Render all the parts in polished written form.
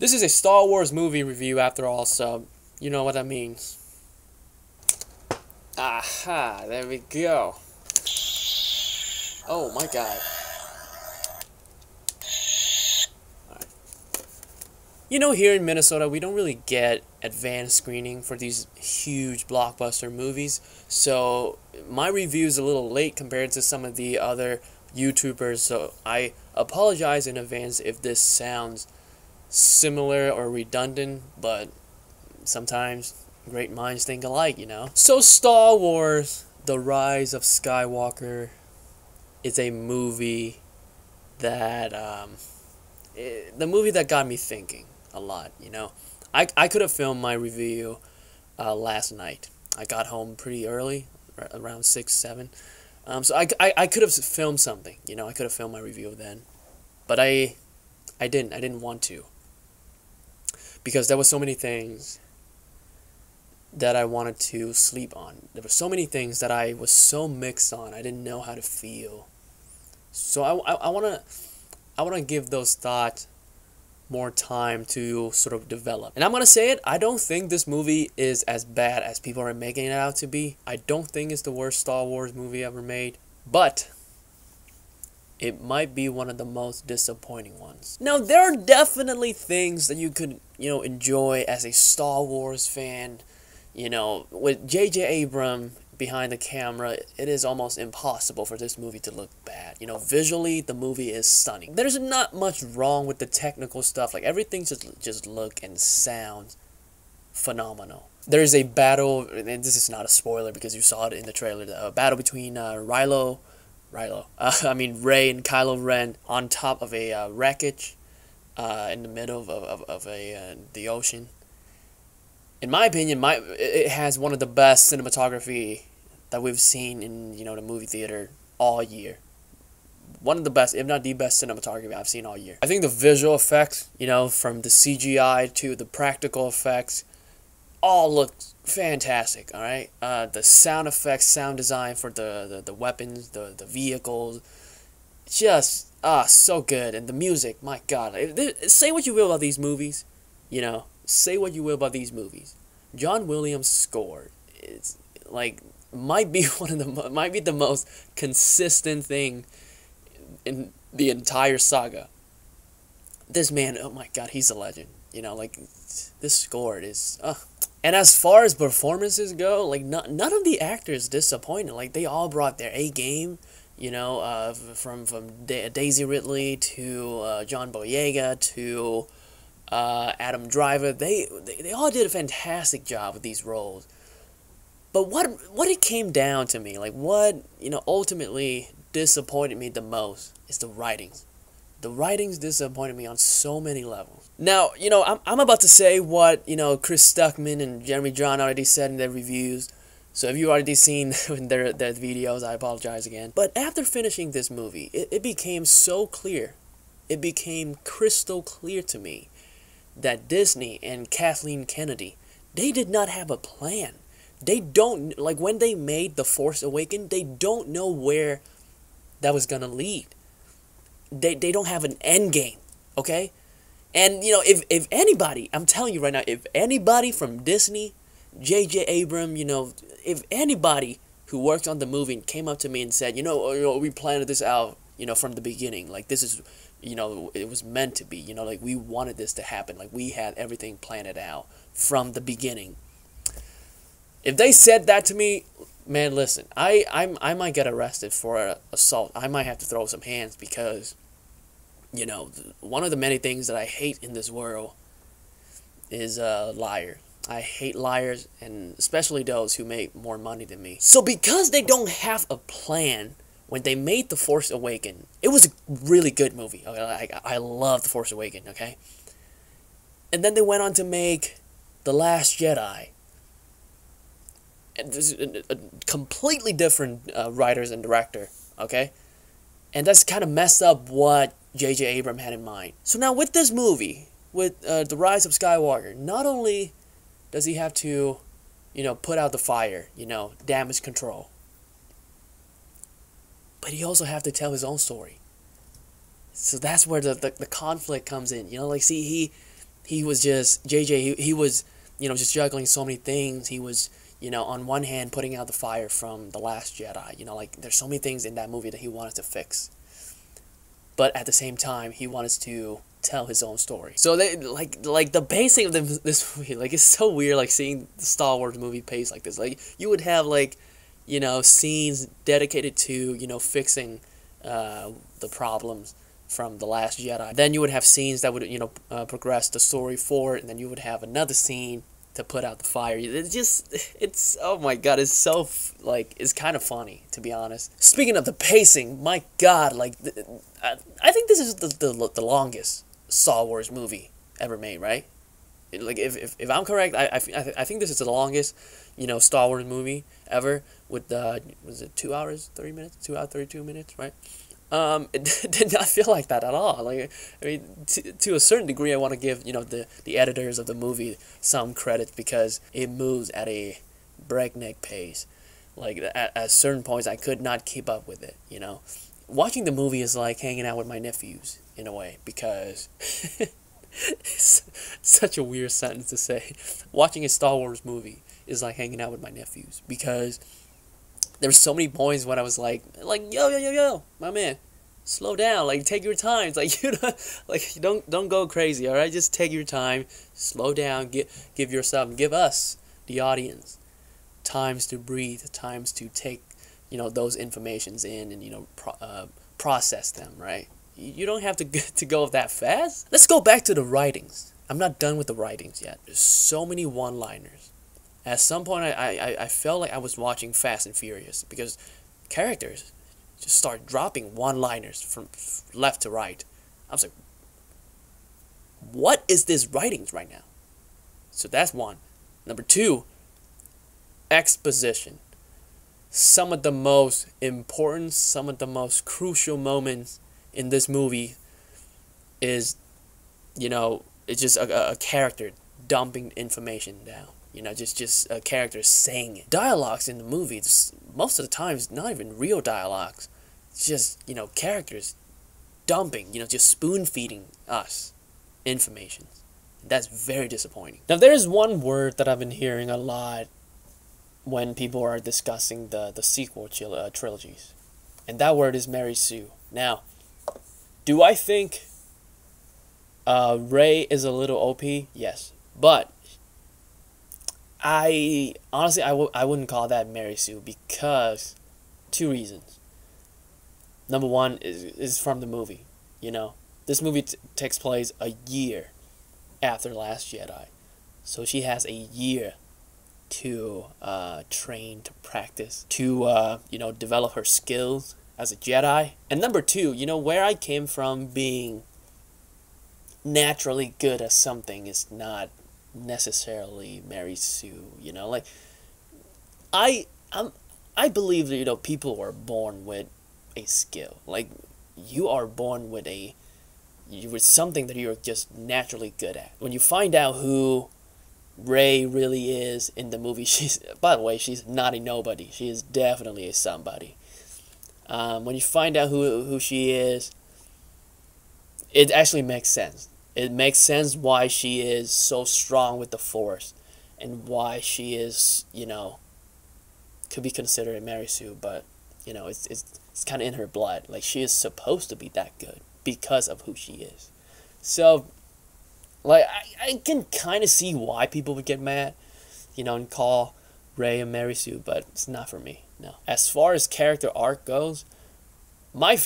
This is a Star Wars movie review after all, so you know what that means. Aha, there we go. Oh my god. Alright. You know, here in Minnesota, we don't really get advanced screening for these huge blockbuster movies, so my review is a little late compared to some of the other YouTubers, so I apologize in advance if this sounds similar or redundant, but sometimes great minds think alike, you know. So Star Wars, The Rise of Skywalker, is a movie that got me thinking a lot, you know. I could have filmed my review last night. I got home pretty early, around 6, 7, so I could have filmed something, you know. I could have filmed my review then, but I didn't. I didn't want to, because there were so many things that I wanted to sleep on. There were so many things that I was so mixed on. I didn't know how to feel. So I wanna give those thoughts more time to sort of develop. And I'm gonna say it, I don't think this movie is as bad as people are making it out to be. I don't think it's the worst Star Wars movie ever made, but it might be one of the most disappointing ones. Now, there are definitely things that you could, you know, enjoy as a Star Wars fan. You know, with J.J. Abrams behind the camera, it is almost impossible for this movie to look bad. You know, visually, the movie is stunning. There's not much wrong with the technical stuff. Like, everything just look and sound phenomenal. There is a battle, and this is not a spoiler because you saw it in the trailer, a battle between Rey and Kylo Ren on top of a wreckage in the middle of the ocean. In my opinion, it has one of the best cinematography that we've seen in, you know, the movie theater all year. One of the best, if not the best cinematography I've seen all year. I think the visual effects, you know, from the CGI to the practical effects, all looked fantastic, all right? The sound effects, sound design for the weapons, the vehicles, just, so good. And the music, my God. Say what you will about these movies, you know. Say what you will about these movies. John Williams' score is, like, might be the most consistent thing in the entire saga. This man, oh my God, he's a legend. You know, like, this score is, And as far as performances go, like, none of the actors disappointed. Like, they all brought their A game. You know, from Daisy Ridley to John Boyega to Adam Driver, they all did a fantastic job with these roles. But what it came down to me, like what, you know, ultimately disappointed me the most is the writings. The writings disappointed me on so many levels. Now, you know, I'm about to say what, you know, Chris Stuckman and Jeremy John already said in their reviews. So if you've already seen their videos, I apologize again. But after finishing this movie, it became so clear. It became crystal clear to me that Disney and Kathleen Kennedy, they did not have a plan. They don't, like, when they made The Force Awakens, they don't know where that was gonna lead. They don't have an end game, okay? And, you know, if anybody, I'm telling you right now, if anybody from Disney, J.J. Abrams, you know, if anybody who worked on the movie came up to me and said, you know, we planned this out, you know, from the beginning, like, this is, you know, it was meant to be, you know, like, we wanted this to happen, like, we had everything planned out from the beginning. If they said that to me, man, listen, I might get arrested for assault. I might have to throw some hands, because, you know, one of the many things that I hate in this world is liars. I hate liars, and especially those who make more money than me. So because they don't have a plan, when they made The Force Awakens, it was a really good movie. I love The Force Awakens, okay? And then they went on to make The Last Jedi. And this is a completely different writers and director, okay? And that's kind of messed up what J.J. Abrams had in mind. So now with this movie, with The Rise of Skywalker, not only does he have to, you know, put out the fire, you know, damage control, but he also have to tell his own story. So that's where the conflict comes in. You know, like, see, he he was just, JJ, he was, you know, just juggling so many things. He was, you know, on one hand putting out the fire from The Last Jedi, you know, like there's so many things in that movie that he wanted to fix. But at the same time, he wanted to tell his own story. So they, like the pacing of this movie, like it's so weird, like seeing the Star Wars movie pace like this. Like you would have like, you know, scenes dedicated to, you know, fixing the problems from The Last Jedi. Then you would have scenes that would, you know, progress the story forward, and then you would have another scene to put out the fire. It's just, it's, oh my god, it's so, like, it's kind of funny, to be honest. Speaking of the pacing, my god, like, I think this is the longest Star Wars movie ever made, right? Like, if I'm correct, I think this is the longest, you know, Star Wars movie ever, with, was it 2 hours, 32 minutes, right? It did not feel like that at all. Like, I mean, to a certain degree, I want to give, you know, the editors of the movie some credit, because it moves at a breakneck pace. Like, at certain points, I could not keep up with it, you know? Watching the movie is like hanging out with my nephews, in a way, because... it's such a weird sentence to say. Watching a Star Wars movie is like hanging out with my nephews, because... there's so many points when I was like, yo, my man, slow down, like, take your time. It's like, you know, like, don't go crazy, all right? Just take your time, slow down, give yourself, give us, the audience, times to breathe, times to take, you know, those informations in and, you know, process them, right? You don't have to go that fast. Let's go back to the writings. I'm not done with the writings yet. There's so many one-liners. At some point, I felt like I was watching Fast and Furious, because characters just start dropping one-liners from left to right. I was like, what is this writing right now? So that's one. Number two, exposition. Some of the most important, some of the most crucial moments in this movie is, you know, it's just a character dumping information down. You know, just a character saying it. Dialogues in the movie, most of the time, it's not even real dialogues. It's just, you know, characters dumping, you know, just spoon-feeding us information. That's very disappointing. Now, there's one word that I've been hearing a lot when people are discussing the sequel trilogies. And that word is Mary Sue. Now, do I think Rey is a little OP? Yes. But... I honestly, I wouldn't call that Mary Sue, because two reasons. Number one is from the movie, you know. This movie takes place a year after Last Jedi, so she has a year to train, to practice, to you know, develop her skills as a Jedi. And number two, you know, where I came from being naturally good at something is not necessarily Mary Sue, you know. Like, I believe that, you know, people are born with a skill. Like, you are born with with something that you're just naturally good at. When you find out who Rey really is in the movie, she's, by the way, she's not a nobody. She is definitely a somebody. When you find out who she is, it actually makes sense. It makes sense why she is so strong with the Force, and why she is, you know, could be considered a Mary Sue, but, you know, it's kind of in her blood. Like, she is supposed to be that good because of who she is. So, like, I can kind of see why people would get mad, you know, and call Rey a Mary Sue, but it's not for me, no. As far as character arc goes... My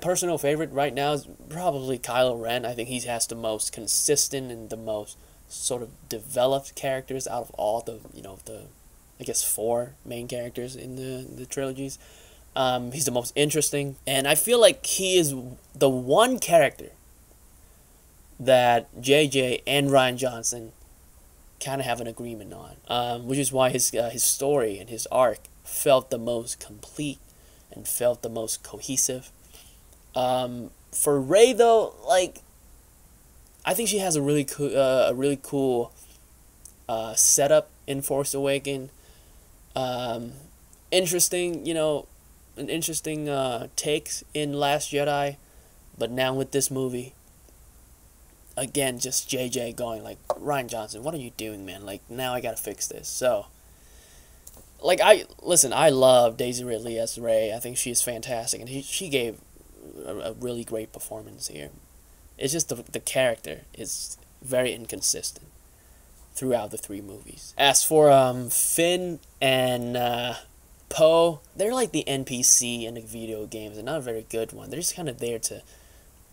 personal favorite right now is probably Kylo Ren. I think he has the most consistent and the most sort of developed characters out of all the, you know, the, I guess, four main characters in the trilogies. He's the most interesting, and I feel like he is the one character that J.J. and Ryan Johnson kind of have an agreement on, which is why his story and his arc felt the most complete and felt the most cohesive. For Rey, though, like, I think she has a really cool setup in Force Awakens. Interesting, you know, an interesting takes in Last Jedi, but now with this movie, again, just JJ going like, Ryan Johnson, what are you doing, man? Like, now I gotta fix this. So, like, I love Daisy Ridley as Rey. I think she's fantastic, and she gave a really great performance here. It's just the character is very inconsistent throughout the three movies. As for Finn and Poe, they're like the NPC in the video games, and not a very good one. They're just kind of there to,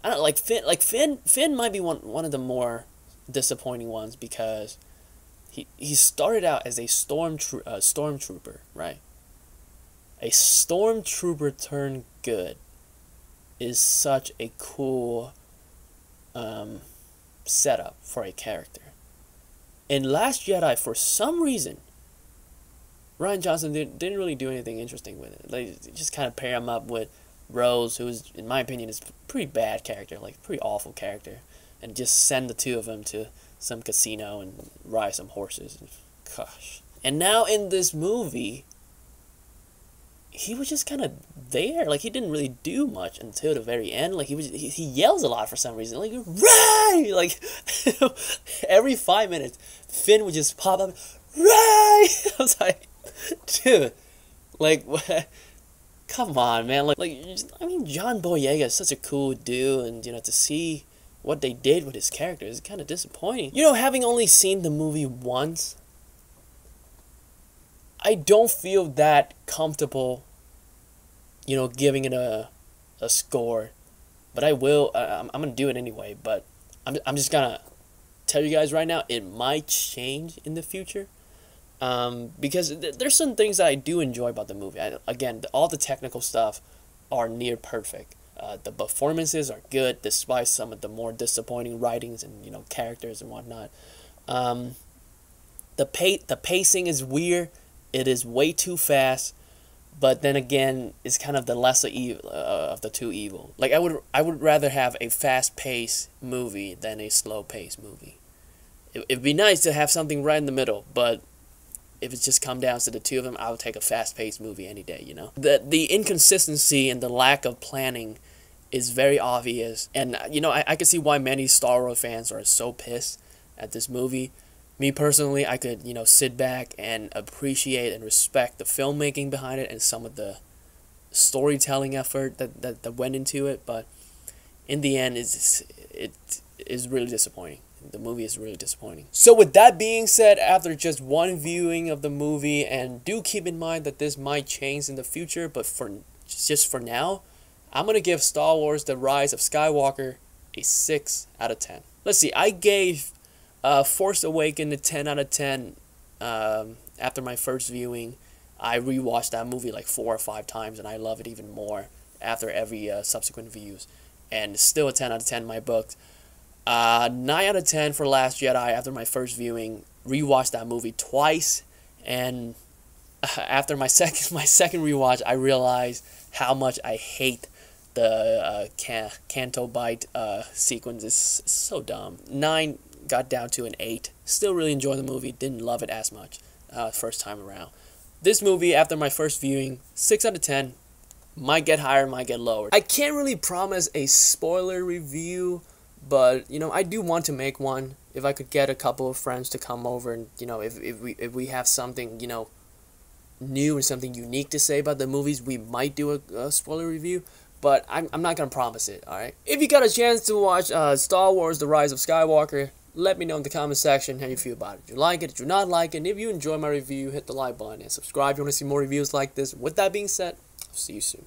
I don't like Finn. Like Finn might be one of the more disappointing ones, because he started out as a stormtrooper, right? A stormtrooper turned good is such a cool setup for a character. In Last Jedi, for some reason, Rian Johnson didn't really do anything interesting with it. Like, just kind of pair him up with Rose, who is, in my opinion, is a pretty bad character, like pretty awful character, and just send the two of them to some casino and ride some horses. Gosh. And now in this movie, he was just kind of there. Like, he didn't really do much until the very end. Like, he yells a lot for some reason. Like, Rey! Like, every 5 minutes, Finn would just pop up, Rey! I was like, dude, like, what? Come on, man. Like, I mean, John Boyega is such a cool dude, and, you know, to see what they did with his character is kind of disappointing. You know, having only seen the movie once, I don't feel that comfortable, you know, giving it a score, but I will. I'm gonna do it anyway. But I'm just gonna tell you guys right now, it might change in the future, because there's some things that I do enjoy about the movie. Again, all the technical stuff are near perfect. The performances are good, despite some of the more disappointing writings and, you know, characters and whatnot. The pacing is weird. It is way too fast. But then again, it's kind of the lesser evil of the two evil. Like, I would rather have a fast-paced movie than a slow-paced movie. It'd be nice to have something right in the middle, but if it's just come down to the two of them, I would take a fast-paced movie any day, you know? The inconsistency and the lack of planning is very obvious, and, you know, I can see why many Star Wars fans are so pissed at this movie. Me personally, I could, you know, sit back and appreciate and respect the filmmaking behind it and some of the storytelling effort that went into it. But in the end, it is really disappointing. The movie is really disappointing. So with that being said, after just one viewing of the movie, and do keep in mind that this might change in the future, but just for now, I'm going to give Star Wars The Rise of Skywalker a 6 out of 10. Let's see, I gave Force Awakens a 10 out of 10 after my first viewing. I rewatched that movie like 4 or 5 times, and I love it even more after every subsequent views. And still a 10 out of 10 in my book. 9 out of 10 for Last Jedi after my first viewing. Rewatched that movie twice, and after my second rewatch, I realized how much I hate the Canto Bite sequence. It's so dumb. 9 got down to an 8. Still really enjoyed the movie. Didn't love it as much first time around. This movie, after my first viewing, 6 out of 10. Might get higher, might get lower. I can't really promise a spoiler review, but, you know, I do want to make one. If I could get a couple of friends to come over and, you know, if we have something, you know, new and something unique to say about the movies, we might do a spoiler review. But I'm not going to promise it, alright? If you got a chance to watch Star Wars The Rise of Skywalker, let me know in the comment section how you feel about it. Did you like it? Did you not like it? And if you enjoy my review, hit the like button and subscribe if you want to see more reviews like this. With that being said, I'll see you soon.